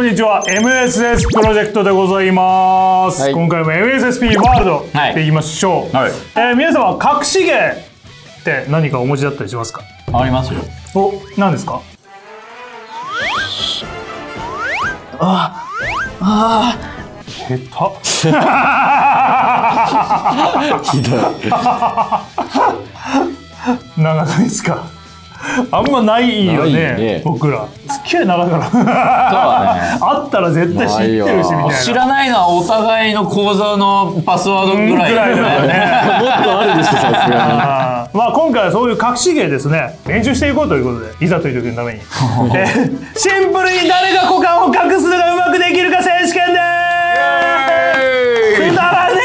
こんにちは、MSS プロジェクトでございます、はい、今回も MSSP ワールドでいきましょう、はい、皆様隠し芸って何かお持ちだったりしますか？ありますよ。お、何ですか？ああ下手ひどい長くないですか？あんまないよね、僕ら。付き合い長いからあったら絶対知ってるしみたいな。知らないのはお互いの口座のパスワードぐらいだよね。もっとあるでしょ、さすがに。まあ今回はそういう隠し芸ですね、練習していこうということで、いざという時のためにシンプルに誰が股間を隠すのがうまくできるか選手権です。くだらね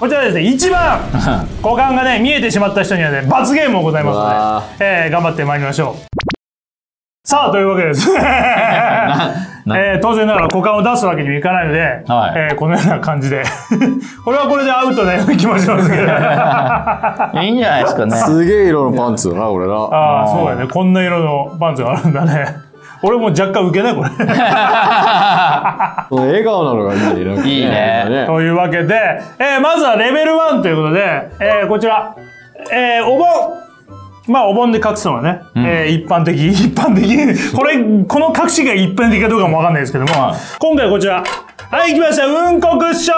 こちらですね、一番股間がね見えてしまった人にはね罰ゲームもございますので、頑張ってまいりましょう。さあというわけです当然ながら股間を出すわけにもいかないので、はい、このような感じでこれはこれでアウトなような気もしますけどいいんじゃないですかね。すげえ色のパンツだな俺ら。ああそうだね、こんな色のパンツがあるんだね。俺も若干ウケないこれ笑顔なのがいいね。いいね。というわけで、まずはレベル1ということで、こちら、お盆、まあお盆で隠すのはね、一般的この隠しが一般的かどうかもわかんないですけども、今回こちら、はい来ました、うんこクッション。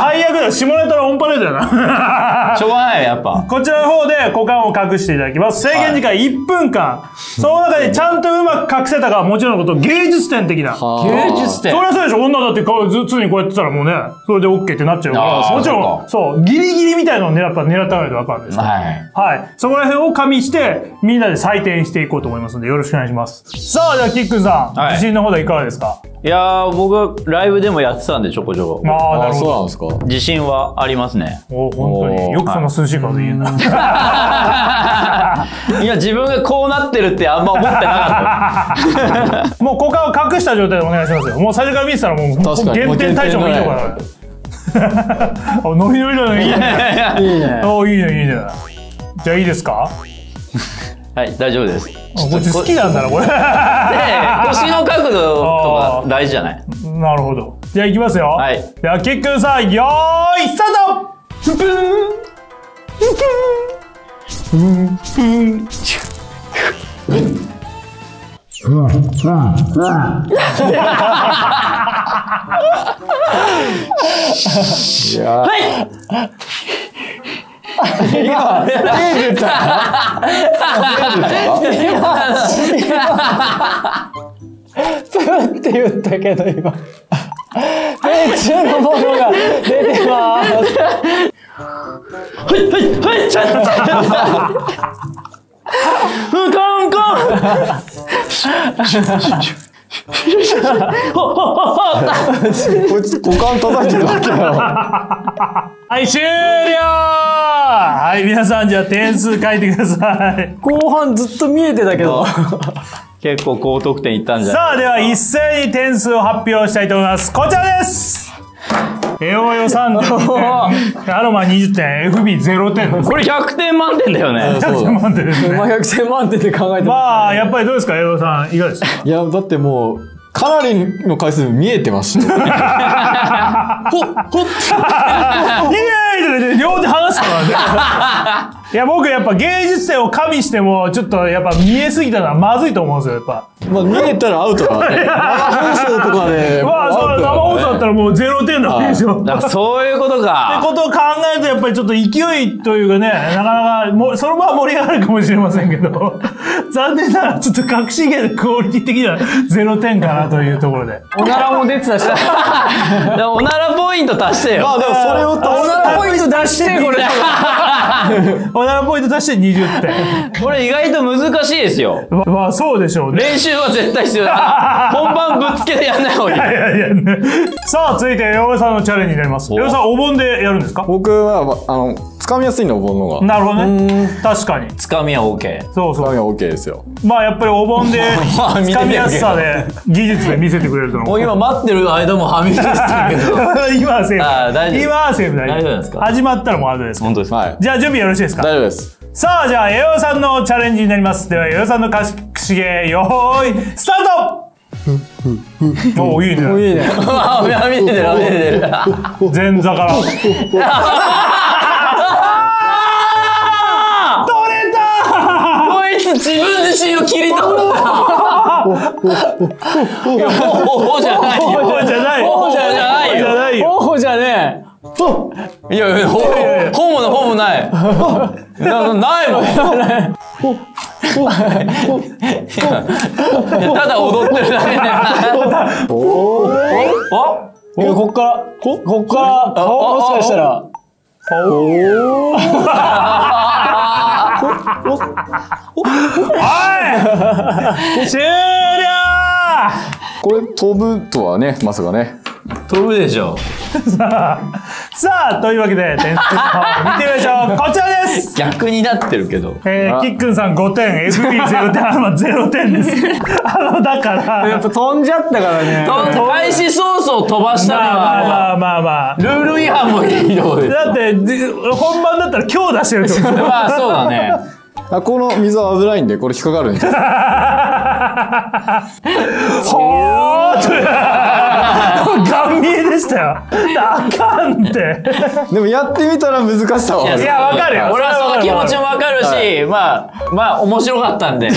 最悪だ、下ネタのオンパレードだなしょうがない、やっぱこちらの方で股間を隠していただきます。制限時間1分間、その中でちゃんとうまく隠せたかはもちろんのこと、芸術点的な。芸術点、そりゃそうでしょ、女だって常にこうやってたらもうねそれで OK ってなっちゃうから、もちろんそうギリギリみたいなのを狙ったらわかるんですけど、はい、そこら辺を加味してみんなで採点していこうと思いますのでよろしくお願いします。さあじゃあキックンさん、自信の方でいかがですか？いやー、僕はライブでもやってたんでちょこちょこ。ああそうなんですか。自信はありますね。おお本当によくそんな涼しい顔で言うな。いや自分がこうなってるってあんま思ってなかったもう股間を隠した状態でお願いしますよ。もう最初から見てたらもう減点対象もいいのかな。ノリノリだね。いいねいいね。おおいいねいいね。じゃあいいですか？はい大丈夫です。こっち好きなんだなこれ。腰の角度とか大事じゃない？なるほど。じゃあいきますよ。はい。ではキックンさん、よーいスタート。プンプンプンプン。はい。今、出てた？プンって言ったけど今ペンチのものが出てまーす。はいはいはいちょっとうんこうんここいつ股間叩いてるだけだろ。はい、終了。はい、皆さんじゃあ点数書いてください。後半ずっと見えてたけど。結構高得点いったんじゃない？さあ、では一斉に点数を発表したいと思います。こちらです。エオヨ3点、アロマ20点、FB0点です。これ100点満点だよね。100点満点ですね。まあ100点満点で考えてます。まあやっぱりどうですか、エオヨさんいかがですか？いやだってもう。かなりの回数見えてます。ほっほっイエーイと両手離すからね。いや僕やっぱ芸術点を加味してもちょっとやっぱ見えすぎたのはまずいと思うんですよ。やっぱまあ見えたらアウトだね。生放送とかでまあそう生放送だったらもう0点なわけでしょ。だからそういうことかってことを考えるとやっぱりちょっと勢いというかね、なかなかそのまま盛り上がるかもしれませんけど残念ながらちょっと隠し芸のクオリティ的には0点かなというところでおならも出てたしおならポイント足してよ。まあでもそれをおならポイント出してこれおならポイント足して20点。これ意外と難しいですよ。まあそうでしょうね。練習は絶対必要だ。本番ぶつけてやんない方がいい。いやいやいや。さあ続いてヨウさんのチャレンジになります。ヨウさんお盆でやるんですか？僕は掴みやすいのお盆の方が。なるほどね。確かに。掴みは OK。そうそう。掴みは OK ですよ。まあやっぱりお盆で掴みやすさで技術で見せてくれると思う。今待ってる間もはみ出してるけど。今はセーフ。今はセーフだよ。大丈夫ですか？始まったらもうあれです。本当です。はい。じゃあ準備よろしいですか？大丈夫です。さあ、じゃあ弥生さんのチャレンジになります。では弥生さんの隠し芸、よーいスタート。お、いいね。いいね。見えてる、見えてる。前座から。取れたー！こいつ自分自身を切り取った。ほうじゃないよ。ほうじゃないよ。ほうじゃないよ。ほうじゃねえ。いやいや、ほうもない。ないもん。ただ踊ってるだけで。あ、こっから顔、もしかしたらおい終了。これ飛ぶとはね、まさかね。飛ぶでしょ。さあ、というわけで点数を見てみましょう。こちらです。逆になってるけど。キックンさん5点、FB0点、アルマ0点です。だからやっぱ飛んじゃったからね。開始早々飛ばしたね。まあルール違反もいいとこです。だって本番だったら今日出してるってこと。まあそうだね。あ、この水は危ないんで、これ引っかかるんです。ほーってガン見えでしたよ。あかんって。でもやってみたら難しさは。いや、わかるよ。俺はその気持ちもわかるし、まあ面白かったんで。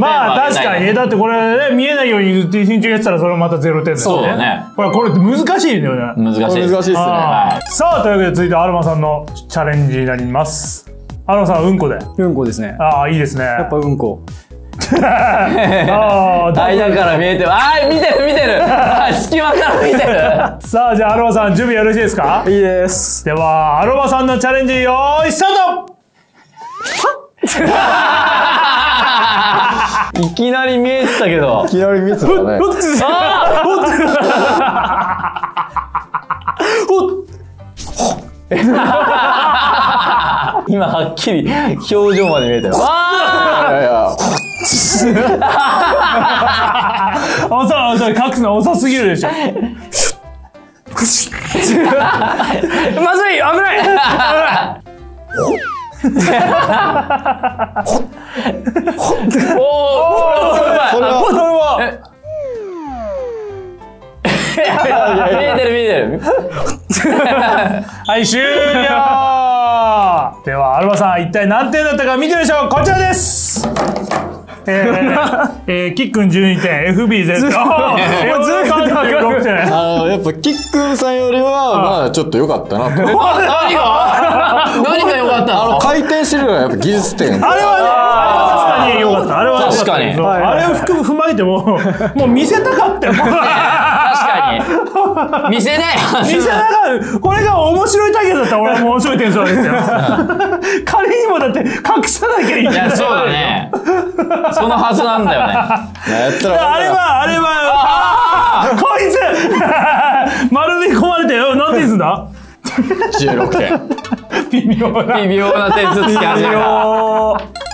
まあ確かにね、だってこれね、見えないようにずっと身長やってたら、それはまた0点だよね。そうだね。これ難しいんだよね。難しいっすね。さあ、というわけで続いてアルマさんのチャレンジになります。アルマさん、うんこで。うんこですね。ああ、いいですね。やっぱうんこ。ああ、台だから見えてる。ああ、見てる。隙間から見てる。さあ、じゃあアルマさん、準備よろしいですか？いいです。では、アルマさんのチャレンジ、よーい、スタート！いきなり見えてたけど。いきなり見えてたね。今はっきり表情まで見えたよ。ああ、それ隠すの遅すぎるでしょ。まずい、危ない。おお、これは。見えてる。はい、終了。ではアルマさん、一体何点だったか見てみましょう。こちらです。キックン12点、 FB0点。やっぱキックンさんよりはまあちょっと良かったな。何が良かった？回転してるのはやっぱ技術点。あれはね、確かに良かった。あれは確かに、あれを踏まえてももう見せたかったよ。見せない。これが面白い対決だったら俺も面白い点数ですよ。彼にもだって隠さなきゃいけない。いや、そうだね。そのはずなんだよね。あれはこいつ丸め込まれてよ。何点すんだ？16点。微妙な点数つけ始めた。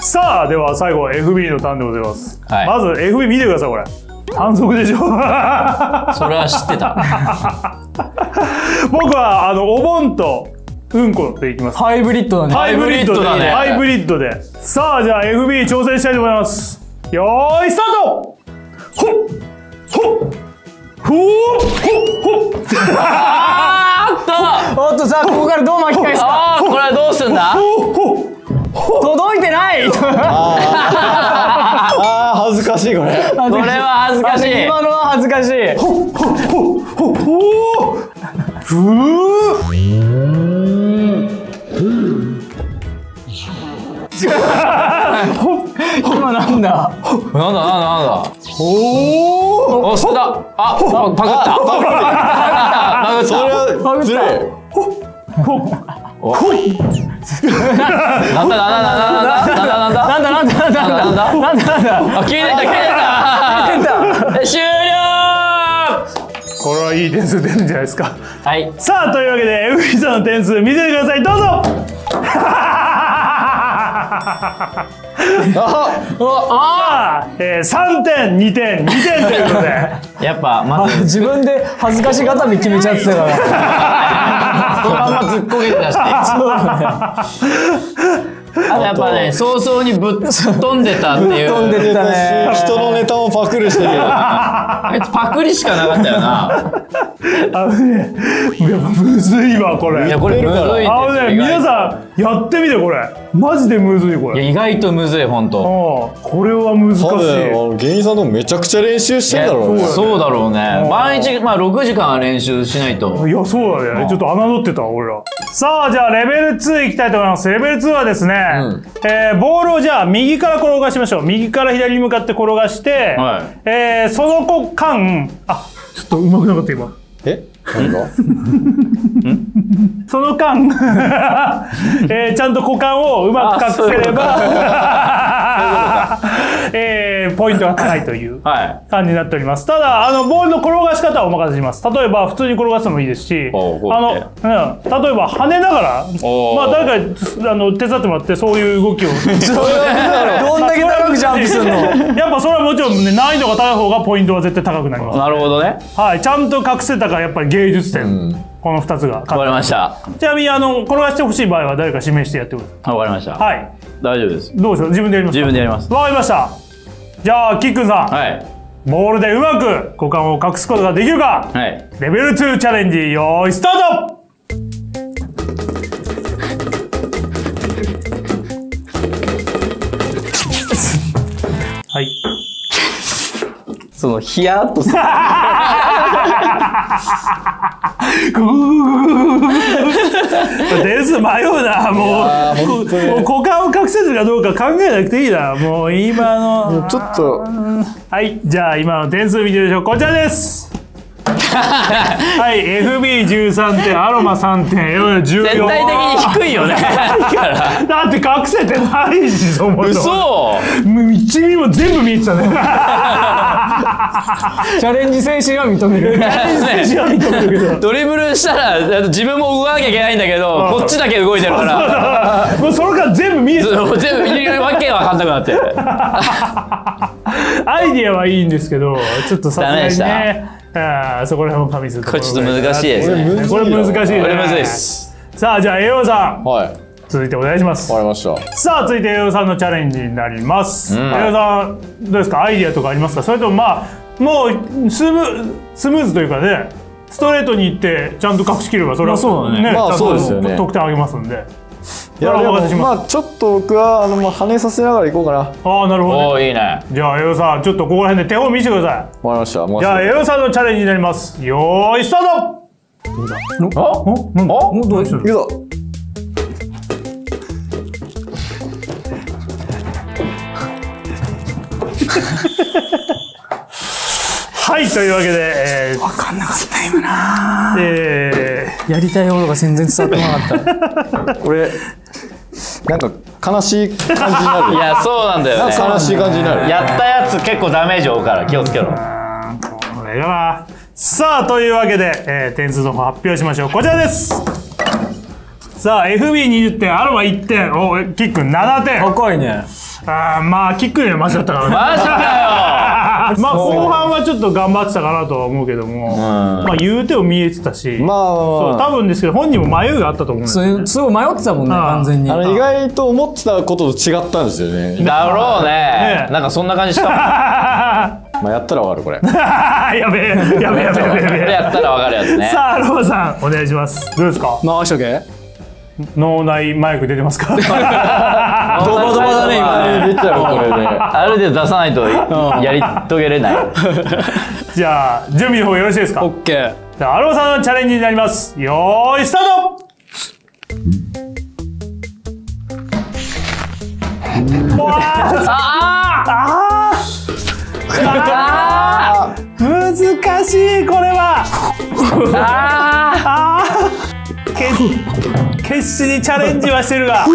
さあ、では最後 FB のターンでございます。まず FB 見てください、これ。反則でしょ。それは知ってた。僕はお盆とうんこでいきます。ハイブリッドだね。さあ、じゃあ FB 挑戦したいと思います。よーいスタート。ほっほっほっほっほっ。おっとさあ、ここからどう巻き返すか。これはどうすんだ。届いてない。恥ずかしい、これは恥ずかしい。今のは恥ずかしい。ほっほっほっほっほっ。今なんだ。おお、そうだ。あ、パクった。なんだ。消えてた。終了。これはいい点数出るんじゃないですか。はい。さあ、というわけで FB さんの点数見せてください。どうぞ。3点、2点、2点ということで、やっぱまず自分で恥ずかしがたみ決めちゃってたから、そのままずっこけて出して。あとやっぱね、早々にぶっ飛んでたっていう。飛んでったね。人のネタをパクるしてる。あいつパクリしかなかったよな。危ねえ。やっぱむずいわこれ。いやこれむずい。あのね、皆さんやってみてこれ。マジでむずいこれ。いや意外とむずい本当。これは難しい。芸人さんでもめちゃくちゃ練習してるだろうね。そうだろうね。毎日まあ6時間は練習しないと。いやそうだね。ちょっと侮ってた俺ら。さあじゃあレベル2いきたいと思います。レベル2はですね、ボールをじゃあ右から転がしましょう。右から左に向かって転がして、その間、あ、ちょっとうまくなかった今。え？なんだ？その間、ちゃんと股間をうまく隠せれば、ポイントが高いという感じになっております。ただ、ボールの転がし方はお任せします。例えば、普通に転がすのもいいですし、例えば、跳ねながら、まあ、誰か手伝ってもらって、そういう動きを。どんだけ高くジャンプするの？やっぱ、それはもちろんね、難易度が高い方がポイントは絶対高くなります。なるほどね。はい、ちゃんと隠せたから、やっぱり芸術点。この2つが分かりました。ちなみに転がしてほしい場合は誰か指名してやってください。分かりました。はい、大丈夫です。どうでしょう、自分でやります。自分でやります。分かりました。じゃあきっくんさん、はい、ボールでうまく股間を隠すことができるか、はい、レベル2チャレンジ、用意スタート。はい、そのヒヤッとするです迷うな。もう股間を隠せるかどうか考えなくていいな。もう今のちょっと、はい、じゃあ今の点数見てみましょう。こちらです。はい、 FB13 点、アロマ3点、14。全体的に低いよね。だって隠せてないし、そもそも。嘘。一ミリも全部見えてたね。チャレンジ精神は認める。チャレンジ精神は認めるけど。ドリブルしたら自分も動かなきゃいけないんだけど、こっちだけ動いてるから。もうそれから全部見えてた。全部見えるわけわかんなくなって。アイディアはいいんですけど、ちょっとさすがにね。そこら辺も加味するとこれちょっと難しいですね。これ難しいね。これ難しいです。さあじゃあ栄養さん、続いてお願いします。わかりました。さあ続いて栄養さんのチャレンジになります。栄養さんどうですか、アイディアとかありますか？それともまあもうスムーズというかね、ストレートにいってちゃんと隠しきればそれはそうだね、ちゃんと得点上げますんで。いやまあちょっと僕は跳ねさせながらいこうかな。ああなるほど、ね、いいね。じゃあ栄養さんちょっとここら辺で手本見せてください。わかりました。じゃあ栄養さんのチャレンジになります。よーいスタート。あっ何だ、もうどうする、いくぞ。はい、というわけで分かんなかった今な。やりたいものが全然伝わってなかった。これなんか悲しい感じになる。いやそうなんだよね。悲しい感じになる。やったやつ結構ダメージ負うから気をつけろ。これがな。さあというわけで、点数の方発表しましょう。こちらです。さあ FB20 点、アロマ1点、おキック7点。高いね。ああまあキックよりマシだったからね。マジだよ。まあ後半はちょっと頑張ってたかなとは思うけども、まあ言うても見えてたし、多分ですけど本人も迷いがあったと思うんですよね。すごい迷ってたもんね、完全に。意外と思ってたことと違ったんですよね。だろうね。なんかそんな感じしたもん。まあやったらわかるこれ。やべえやべえやべえやべえ。やったらわかるやつね。さあロボさんお願いします。どうですか、回しとけ。脳内マイク出てますか？ドバドバだね今ね。出ちゃうこれで。ある程度出さないとやり遂げれない。じゃあ準備の方よろしいですか？オッケー。じゃあアローさんのチャレンジになります。よーいスタート。難しいこれは。決死にチャレンジはしてるがこ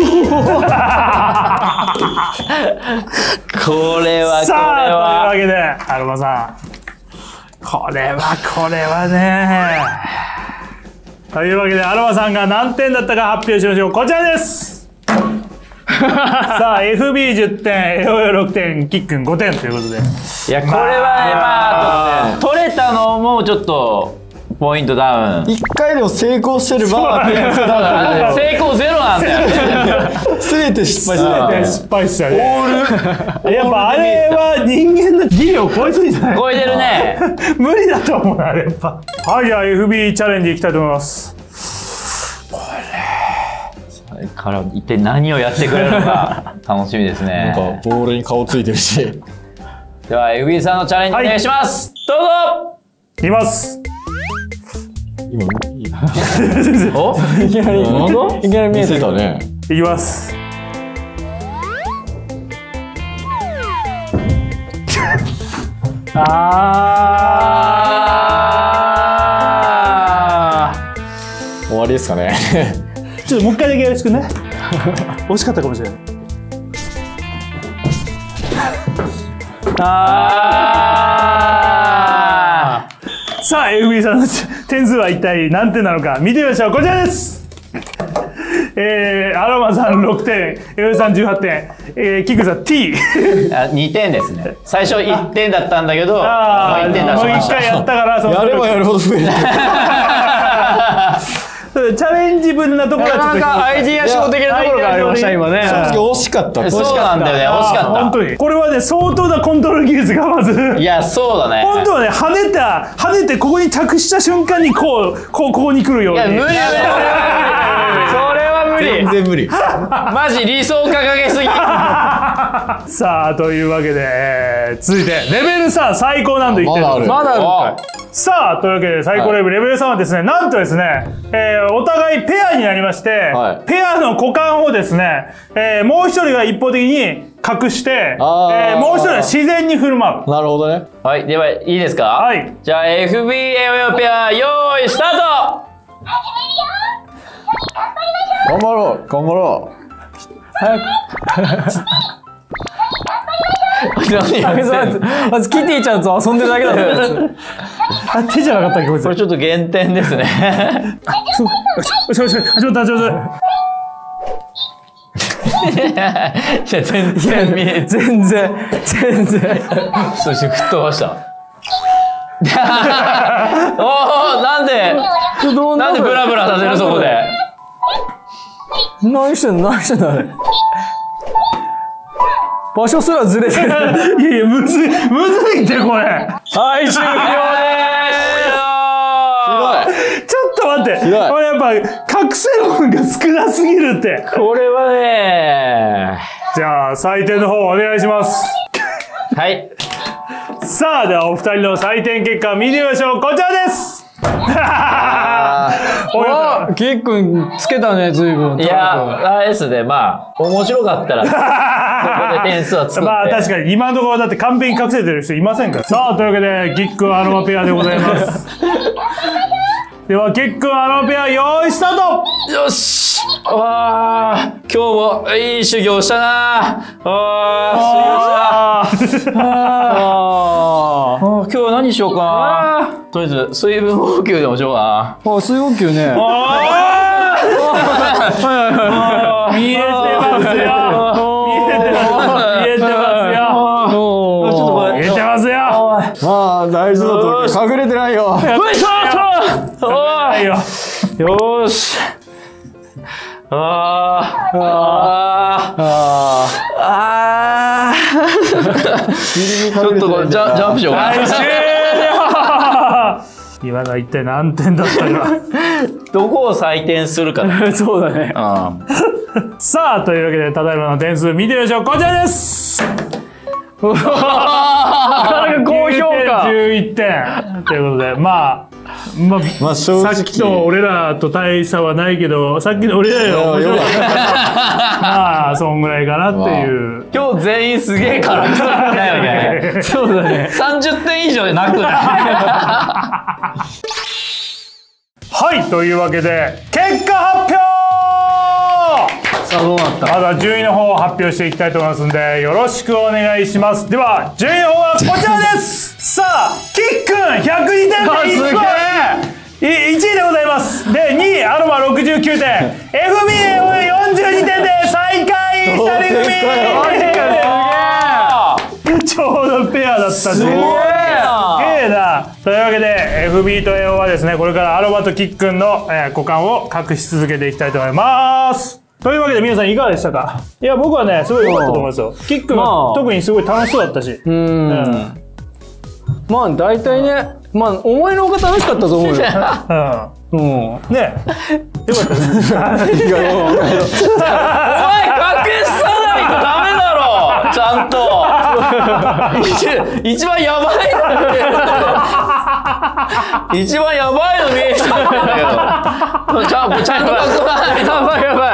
れはさあというわけでアロマさんこれはね。というわけでアロマさんが何点だったか発表しましょう。こちらです。さあ FB10 点、AO6 点、キックン5点ということで、いやこれはまあ取れたのもちょっとポイントダウン。1回でも成功してれば成功ゼロなんだよ。べて失敗したね。やっぱあれは人間の技量超えすぎじゃない？超えてるね。無理だと思うあれやっぱ。はい、じゃあ FB チャレンジいきたいと思います。から一体何をやってくれるのか楽しみですね。なんかボールに顔ついてるし。では FB さんのチャレンジお願いします。はい、どうぞ。いきます。今いい。お？いきなりいきなり見えてたね。いきます。終わりですかね。ちょっともう一回だけよろしくね。惜しかったかもしれない。さあ FB さんの点数は一体何点なのか見てみましょう。こちらです。アロマさん6点、 FB さん18点、キクさん T 2点ですね。最初1点だったんだけど1点出しました。もう1回やったからやればやるほど増える。チャレンジ分なところはちょっとなかなかアイディア仕事的なところがありました今ね。正直惜しかった。惜しかったんだよね。惜しかった。本当にこれはね相当なコントロール技術がまずいやそうだね。本当はね跳ねてここに着地した瞬間にここに来るように。いや無理だね。それは無理。全然無理。マジ理想掲げすぎ。さあというわけで続いてレベル3最高難度いってる。まだある。さあというわけで最高レベル、レベル3はですねなんとですね、お互いペアになりまして、はい、ペアの股間をですね、もう一人が一方的に隠して、もう一人は自然に振る舞う。なるほどね。はいではいいですか。はいじゃあ FBAO ペア用意スタート。頑張ろう頑張ろう早く。まずキティちゃんと遊んでるだけだよ。あ手じゃなかったっけこいつ。これちょっと減点ですね。そう。全然。そして吹っ飛ばした。おおなんでブラブラさせるそこで。何してんのあれ。場所すらずれてる。いやいやむずいってこれ。はい終了です。ひどい。ちょっと待って。これやっぱ隠せるものが少なすぎるって。これはね。じゃあ採点の方お願いします。はい。さあではお二人の採点結果見てみましょう。こちらです。キックンつけたね随分。いやあれですねまあ面白かったらそこで点数はつく。まあ確かに今のところだって完璧に隠せてる人いませんから。さあというわけでキックンアロマペアでございます。ではキックンアロマペア用意スタート。よしわ今日もいい修行したな。あ修行したあ今日何しようかな。とりあえず水分補給でもしようかな。あ水分補給ね。見えてますよ。見えてますよ。まあ大事だと隠れてないよ。よし。ちょっとジャンプしようか。今のは一体何点だったか。どこを採点するかだ。そうだね。さあというわけでただいまの点数見てみましょう。こちらです。なかなか高評価。11点ということでまあさっきと俺らと大差はないけどさっきの俺らより面白かった。まあそんぐらいかなっていう。今日全員すげえ辛くないよね。そうだね。30点以上でなくない。はいというわけで結果発表。さあどうなった。まずは順位の方を発表していきたいと思いますんでよろしくお願いします。では順位の方はこちらです。さあキックン102点で1位でございます。で2位アロマ69点 FBAO42点で最下位2人組。ちょうどペアだったんですな。というわけで FB と AO はですねこれからアロマとキックンの股間を隠し続けていきたいと思います。というわけで皆さんいかがでしたか？いや僕はねすごい良かったと思いますよ。キックも特にすごい楽しそうだったし、まあ大体ね、まあ思いのほか楽しかったと思うよ。うん。ねえ。よかったです。お前隠しさないとダメだろ。ちゃんと。一番やばいの見えちゃったんだけど。ちゃんと隠さないと。やばいやばい。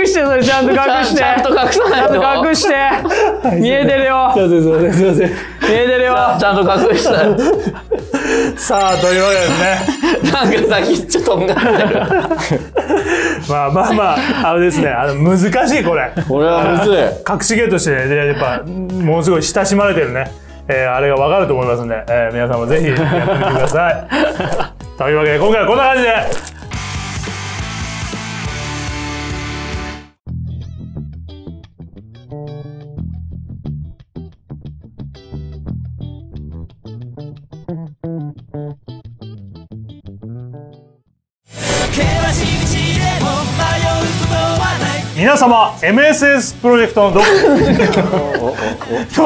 隠してそれ、ちゃんと隠して。ちゃんと隠さないと。ちゃんと隠して。見えてるよ。すいません。見えてるよ。ちゃんと隠して。さあというわけですね。なんか先っちょとんがってる。まあまあまああれですね。難しいこれ。これはむずい。隠し芸としてね、やっぱものすごい親しまれてるね。あれがわかると思いますんで、皆さんもぜひやってみてください。というわけで今回はこんな感じで。皆様 MSS プロジェクトの動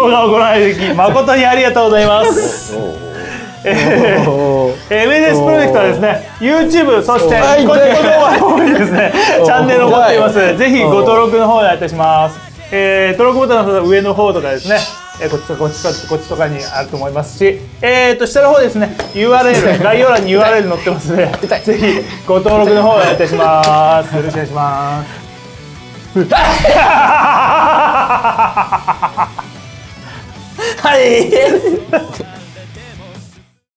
画をご覧いただき誠にありがとうございます。MSS プロジェクトはですね YouTube そしてこちらの方にですねチャンネルを持っています。ぜひご登録の方お願いいたします。登録ボタンの上の方とかですね。こっちとかにあると思いますし、下の方ですね URL 概要欄に URL 載ってますのでぜひご登録の方お願いいたします。よろしくお願いします。はい